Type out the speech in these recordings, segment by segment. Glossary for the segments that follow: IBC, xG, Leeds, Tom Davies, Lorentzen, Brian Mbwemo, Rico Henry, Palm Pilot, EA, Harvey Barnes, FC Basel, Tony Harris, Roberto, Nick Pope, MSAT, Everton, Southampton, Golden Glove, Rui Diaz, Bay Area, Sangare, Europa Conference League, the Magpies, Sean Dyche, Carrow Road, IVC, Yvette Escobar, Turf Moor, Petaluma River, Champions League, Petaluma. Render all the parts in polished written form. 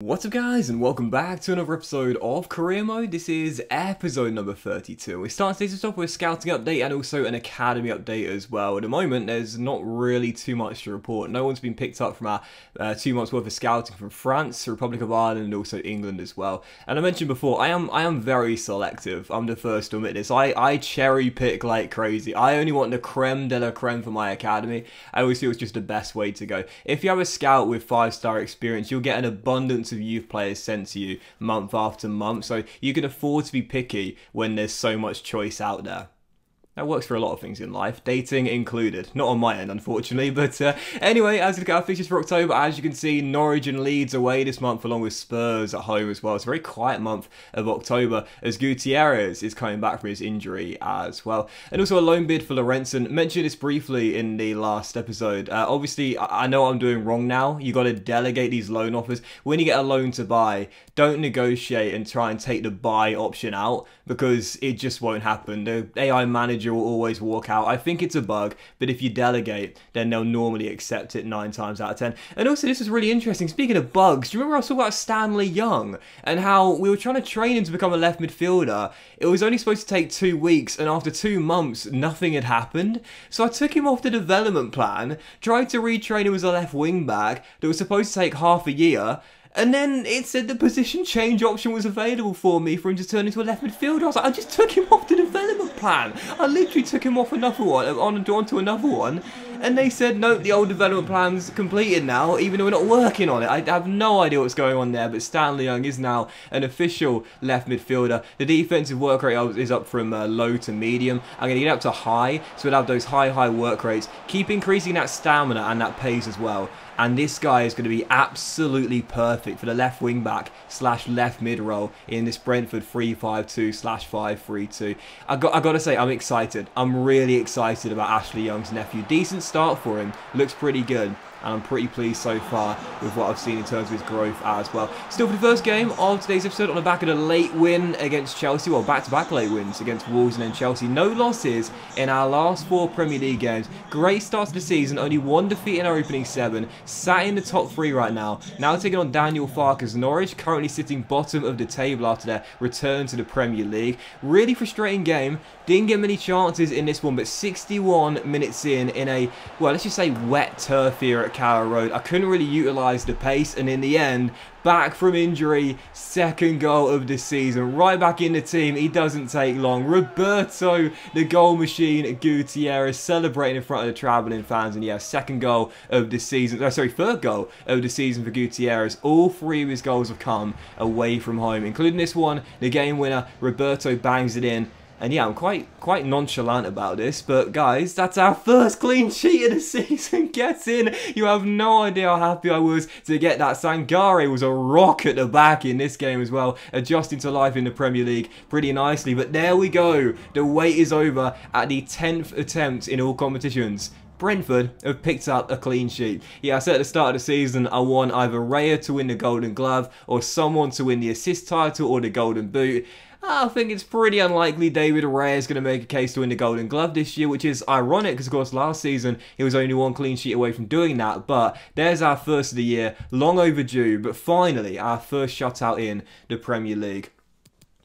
What's up guys, and welcome back to another episode of Career Mode. This is episode number 32. We're starting today's stuff with a scouting update and also an academy update as well. At the moment, there's not really too much to report. No one's been picked up from our 2 months worth of scouting from France, the Republic of Ireland, and also England as well. And I mentioned before, I am very selective. I'm the first to admit this. I cherry pick like crazy. I only want the creme de la creme for my academy. I always feel it's just the best way to go. If you have a scout with 5-star experience, you'll get an abundance of youth players sent to you month after month, so you can afford to be picky when there's so much choice out there. That works for a lot of things in life, dating included. Not on my end, unfortunately, but anyway, as we look at our fixtures for October, as you can see, Norwich and Leeds away this month, along with Spurs at home as well. It's a very quiet month of October, as Gutierrez is coming back from his injury as well. And also a loan bid for Lorentzen. Mentioned this briefly in the last episode. Obviously, I know what I'm doing wrong now. You got to delegate these loan offers. When you get a loan to buy, don't negotiate and try and take the buy option out, because it just won't happen. The AI manager will always walk out. I think it's a bug, but if you delegate, then they'll normally accept it 9 times out of 10. And also, this is really interesting. Speaking of bugs, do you remember I was talking about Stanley Young and how we were trying to train him to become a left midfielder? It was only supposed to take 2 weeks, and after 2 months, nothing had happened. So I took him off the development plan, tried to retrain him as a left wing back that was supposed to take half a year, and then it said the position change option was available for me for him to turn into a left midfielder. I was like, I just took him off the development plan. I literally took him off another one, onto another one. And they said, nope, the old development plan's completed now, even though we're not working on it. I have no idea what's going on there, but Stanley Young is now an official left midfielder. The defensive work rate is up from low to medium. I'm going to get up to high, so we'll have those high work rates. Keep increasing that stamina and that pace as well. And this guy is going to be absolutely perfect for the left wing back / left mid role in this Brentford 3-5-2 / 5-3-2. I got to say, I'm excited. I'm really excited about Ashley Young's nephew. Decent start for him. Looks pretty good. And I'm pretty pleased so far with what I've seen in terms of his growth as well. Still, for the first game of today's episode, on the back of a late win against Chelsea, well, back-to-back late wins against Wolves and then Chelsea. No losses in our last 4 Premier League games. Great start to the season, only 1 defeat in our opening 7. Sat in the top 3 right now. Now taking on Daniel Farke's Norwich, currently sitting bottom of the table after their return to the Premier League. Really frustrating game. Didn't get many chances in this one, but 61 minutes in a, well, let's just say wet turf here at Carrow Road. I couldn't really utilise the pace, and in the end, back from injury, second goal of the season, right back in the team. He doesn't take long. Roberto, the goal machine, Gutierrez, celebrating in front of the travelling fans, and yeah, second goal of the season, sorry, third goal of the season for Gutierrez. All 3 of his goals have come away from home, including this one, the game winner. Roberto bangs it in. And yeah, I'm quite nonchalant about this, but guys, that's our first clean sheet of the season. Get in. You have no idea how happy I was to get that. Sangare was a rock at the back in this game as well, adjusting to life in the Premier League pretty nicely. But there we go. The wait is over at the 10th attempt in all competitions. Brentford have picked up a clean sheet. Yeah, I said at the start of the season, I want either Raya to win the Golden Glove or someone to win the assist title or the Golden Boot. I think it's pretty unlikely David Raya is going to make a case to win the Golden Glove this year, which is ironic because, of course, last season he was only 1 clean sheet away from doing that. But there's our first of the year, long overdue, but finally our first shutout in the Premier League.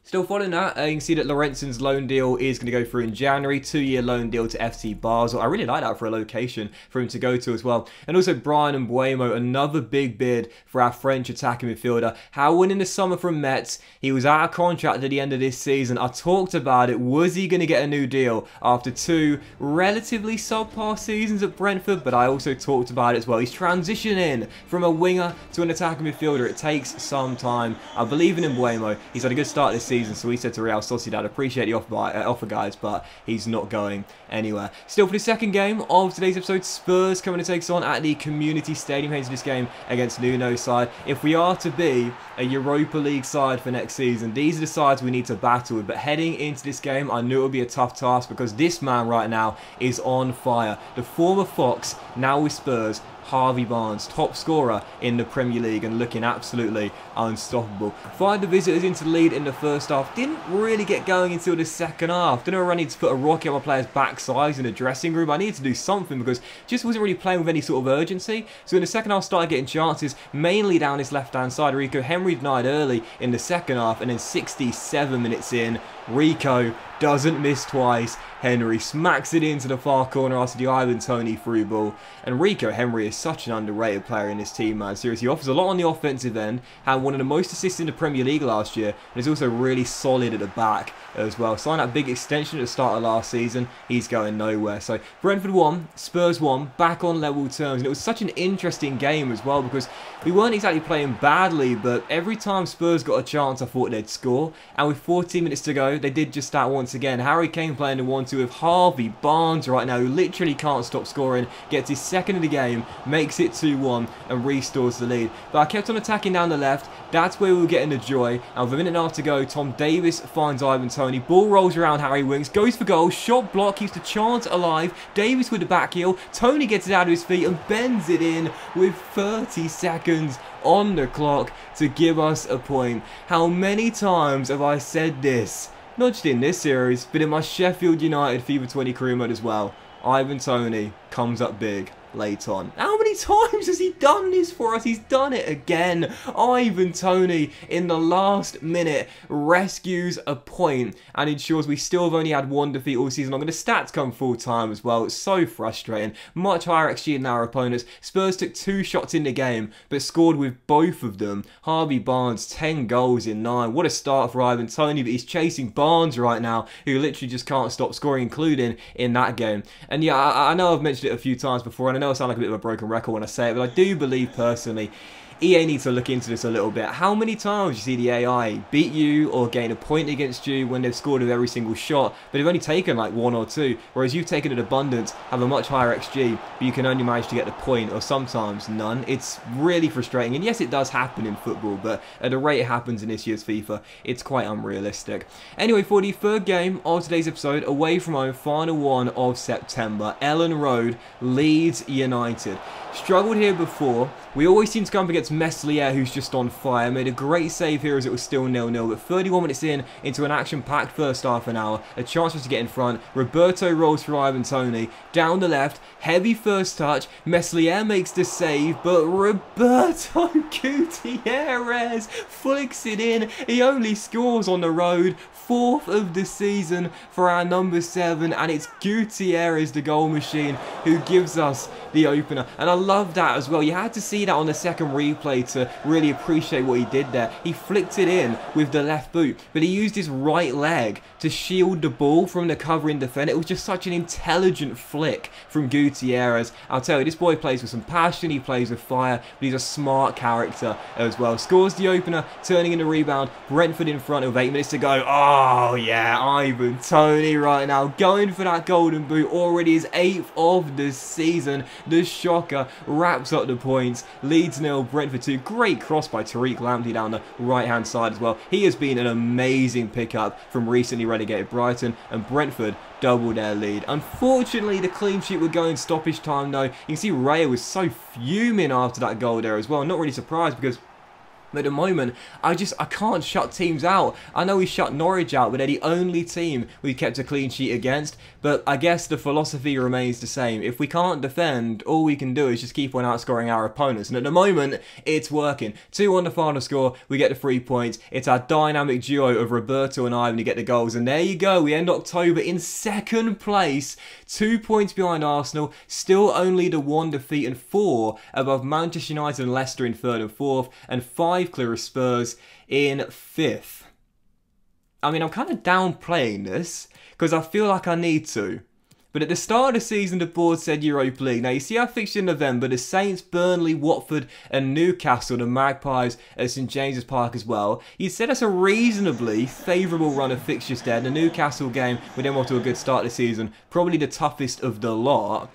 Still following that, you can see that Lorentzen's loan deal is going to go through in January. 2-year loan deal to FC Basel. I really like that for a location for him to go to as well. And also Brian Mbwemo, another big bid for our French attacking midfielder. How in the summer from Metz. He was out of contract at the end of this season. I talked about it. Was he going to get a new deal after 2 relatively subpar seasons at Brentford? But I also talked about it as well. He's transitioning from a winger to an attacking midfielder. It takes some time. I believe in Mbwemo. He's had a good start this season, so he said to Real Sociedad, appreciate the offer guys, but he's not going anywhere. Still, for the second game of today's episode, Spurs coming to take on at the Community Stadium, heads this game against Nuno's side. If we are to be a Europa League side for next season, these are the sides we need to battle with. But heading into this game, I knew it would be a tough task because this man right now is on fire. The former Fox, now with Spurs, Harvey Barnes, top scorer in the Premier League and looking absolutely unstoppable. Fired the visitors into the lead in the first half, didn't really get going until the second half. Don't know whether I need to put a rocket on my players' backsides in the dressing room. I needed to do something because just wasn't really playing with any sort of urgency. So in the second half, started getting chances, mainly down his left-hand side. Rico Henry denied early in the second half, and then 67 minutes in, Rico doesn't miss twice. Henry smacks it into the far corner after the Ivan Toney through ball. And Rico Henry is such an underrated player in this team, man. Seriously, he offers a lot on the offensive end, had one of the most assists in the Premier League last year, and is also really solid at the back as well. Signed that big extension at the start of last season, he's going nowhere. So Brentford won, Spurs won, back on level terms. And it was such an interesting game as well, because we weren't exactly playing badly, but every time Spurs got a chance, I thought they'd score. And with 14 minutes to go, they did just that once again. Harry Kane playing the 1-2 with Harvey Barnes right now, who literally can't stop scoring, gets his second of the game, makes it 2-1 and restores the lead. But I kept on attacking down the left, that's where we were getting the joy, and with a minute and a half to go, Tom Davies finds Ivan Toney, ball rolls around Harry Winks, goes for goal, shot block, keeps the chance alive, Davies with the back heel, Toney gets it out of his feet and bends it in with 30 seconds on the clock to give us a point. How many times have I said this? Not just in this series, but in my Sheffield United FIFA 20 career mode as well. Ivan Toney comes up big late on. How many times has he done this for us? He's done it again. Ivan Toney in the last minute rescues a point and ensures we still have only had one defeat all season long. And the stats come full time as well. It's so frustrating. Much higher XG than our opponents. Spurs took 2 shots in the game but scored with both of them. Harvey Barnes, 10 goals in 9. What a start for Ivan Toney, but he's chasing Barnes right now, who literally just can't stop scoring, including in that game. And yeah, I know I've mentioned it a few times before, and I know I sound like a bit of a broken record when I say it, but I do believe personally EA needs to look into this a little bit. How many times you see the AI beat you or gain a point against you when they've scored with every single shot, but they've only taken like 1 or 2, whereas you've taken an abundance, have a much higher XG, but you can only manage to get the point or sometimes none. It's really frustrating, and yes, it does happen in football, but at the rate it happens in this year's FIFA, it's quite unrealistic. Anyway, for the third game of today's episode, away from home, final one of September, Ellen Road, Leeds United. Struggled here before. We always seem to come up against Meslier, who's just on fire. Made a great save here as it was still 0-0, but 31 minutes in, into an action-packed first half an hour, a chance for us to get in front. Roberto rolls for Ivan Toney, down the left, heavy first touch, Meslier makes the save, but Roberto Gutierrez flicks it in. He only scores on the road, 4th of the season for our number 7, and it's Gutierrez, the goal machine, who gives us the opener. And I love that as well. You had to see that on the second replay to really appreciate what he did there. He flicked it in with the left boot, but he used his right leg to shield the ball from the covering defender. It was just such an intelligent flick from Gutierrez. I'll tell you, this boy plays with some passion, he plays with fire, but he's a smart character as well. Scores the opener, turning in the rebound. Brentford in front with 8 minutes to go. Oh yeah, Ivan Toney right now going for that golden boot, already his 8th of the season. The shocker wraps up the points. Leeds 0, Brentford 2. Great cross by Tariq Lamptey down the right-hand side as well. He has been an amazing pickup from recently relegated Brighton, and Brentford double their lead. Unfortunately, the clean sheet would go in stoppage time though. You can see Raya was so fuming after that goal there as well. I'm not really surprised because at the moment, I can't shut teams out. I know we shut Norwich out, but they're the only team we kept a clean sheet against. But I guess the philosophy remains the same. If we can't defend, all we can do is just keep on outscoring our opponents. And at the moment, it's working. 2 on the final score, we get the 3 points. It's our dynamic duo of Roberto and Ivan who get the goals. And there you go, we end October in 2nd place, 2 points behind Arsenal, still only the 1 defeat, and 4 above Manchester United and Leicester in 3rd and 4th, and 5 clear of Spurs in 5th. I mean, I'm kind of downplaying this because I feel like I need to. But at the start of the season, the board said Europa League. Now, you see our fixture in November, the Saints, Burnley, Watford and Newcastle, the Magpies at St James's Park as well. You said that's a reasonably favourable run of fixtures there. The Newcastle game, we then went to a good start this season. Probably the toughest of the lot.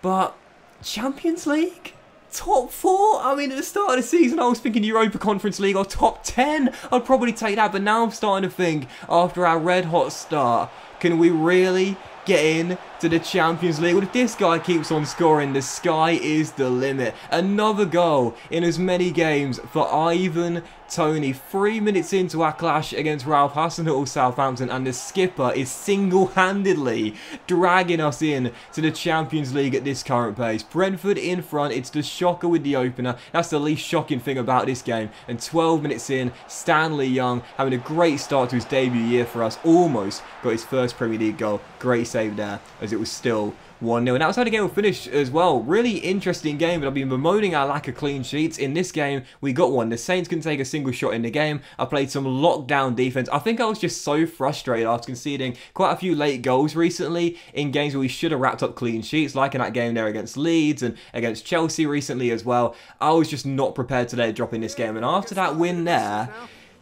But Champions League? Top 4? I mean, at the start of the season, I was thinking Europa Conference League or top 10. I'd probably take that, but now I'm starting to think, after our red-hot start, can we really get in to the Champions League. Well, if this guy keeps on scoring, the sky is the limit. Another goal in as many games for Ivan Toney. 3 minutes into our clash against Ralph Hasenhüttl, Southampton, and the skipper is single-handedly dragging us in to the Champions League at this current pace. Brentford in front. It's the shocker with the opener. That's the least shocking thing about this game. And 12 minutes in, Stanley Young having a great start to his debut year for us. Almost got his first Premier League goal. Great save there as it was still 1-0. And outside the game, we'll finish as well. Really interesting game, but I've been bemoaning our lack of clean sheets. In this game, we got one. The Saints couldn't take a single shot in the game. I played some lockdown defense. I think I was just so frustrated after conceding quite a few late goals recently in games where we should have wrapped up clean sheets, like in that game there against Leeds and against Chelsea recently as well. I was just not prepared today to drop in this game. And after that win there,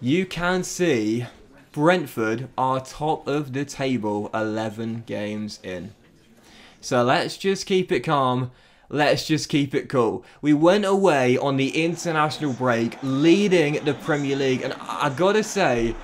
you can see Brentford are top of the table 11 games in. So let's just keep it calm. Let's just keep it cool. We went away on the international break leading the Premier League. And I gotta say,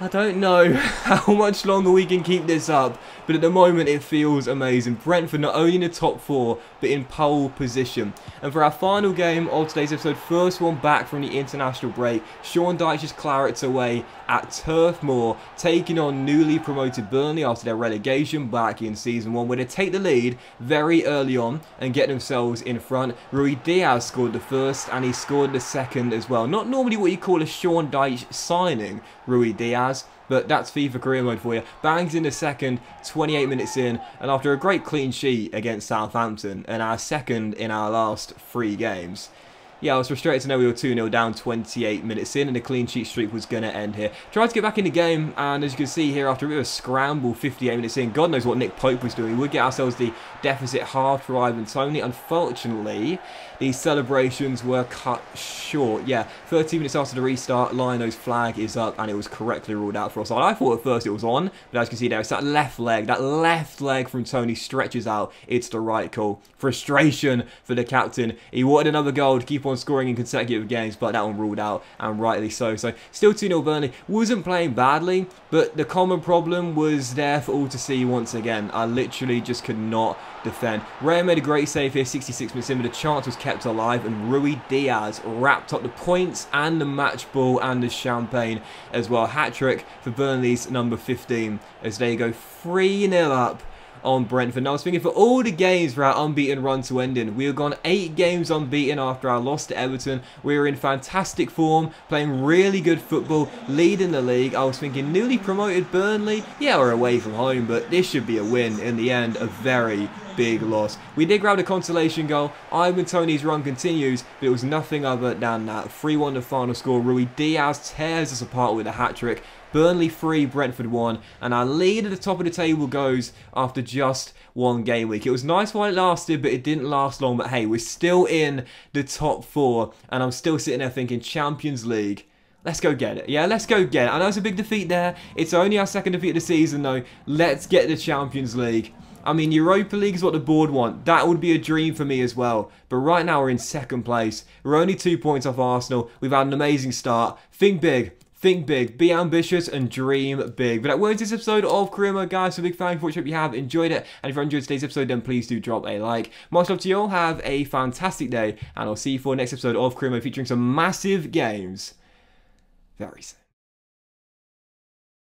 I don't know how much longer we can keep this up. But at the moment, it feels amazing. Brentford not only in the top four, but in pole position. And for our final game of today's episode, first one back from the international break, Sean Dyche's Clarets away at Turf Moor, taking on newly promoted Burnley after their relegation back in Season 1, where they take the lead very early on and get themselves in front. Rui Diaz scored the first, and he scored the second as well. Not normally what you call a Sean Dyche signing, Rui Diaz, but that's FIFA Career Mode for you. Bangs in the second, 28 minutes in, and after a great clean sheet against Southampton, and our second in our last 3 games. Yeah, I was frustrated to know we were 2-0 down 28 minutes in, and the clean sheet streak was going to end here. Tried to get back in the game, and as you can see here, after a bit of a scramble 58 minutes in, God knows what Nick Pope was doing. We would get ourselves the deficit half for Ivan Toney. Unfortunately, these celebrations were cut short. Yeah, 13 minutes after the restart, Lino's flag is up, and it was correctly ruled out for offside. I thought at first it was on, but as you can see there, it's that left leg from Toney stretches out. It's the right call. Frustration for the captain. He wanted another goal to keep on scoring in consecutive games, but that one ruled out, and rightly so. So still 2-0 Burnley. Wasn't playing badly, but the common problem was there for all to see once again. I literally just could not defend. Raya made a great save here, 66 minutes in, but the chance was kept alive, and Rui Diaz wrapped up the points and the match ball and the champagne as well. Hat-trick for Burnley's number 15 as they go 3-0 up on Brentford. Now, I was thinking for all the games for our unbeaten run to ending, we have gone 8 games unbeaten after our loss to Everton. We were in fantastic form, playing really good football, leading the league. I was thinking newly promoted Burnley, yeah, we're away from home, but this should be a win. In the end, a very big loss. We did grab the consolation goal. Ivan Toney's run continues, but it was nothing other than that. 3-1 the final score. Rui Diaz tears us apart with a hat-trick. Burnley 3, Brentford 1, and our lead at the top of the table goes after just 1 game week. It was nice while it lasted, but it didn't last long. But hey, we're still in the top 4, and I'm still sitting there thinking Champions League. Let's go get it. Yeah, let's go get it. I know it's a big defeat there. It's only our second defeat of the season, though. Let's get the Champions League. I mean, Europa League is what the board want. That would be a dream for me as well. But right now, we're in second place. We're only 2 points off Arsenal. We've had an amazing start. Think big. Think big, be ambitious, and dream big. But that was this episode of Career Mode, guys. So big thank you for watching. Hope you have enjoyed it. And if you enjoyed today's episode, then please do drop a like. Much love to you all. Have a fantastic day. And I'll see you for the next episode of Career Mode, featuring some massive games very soon.